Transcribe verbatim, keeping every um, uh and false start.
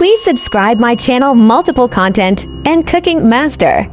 Please subscribe my channel Multiple Content and Cooking Master.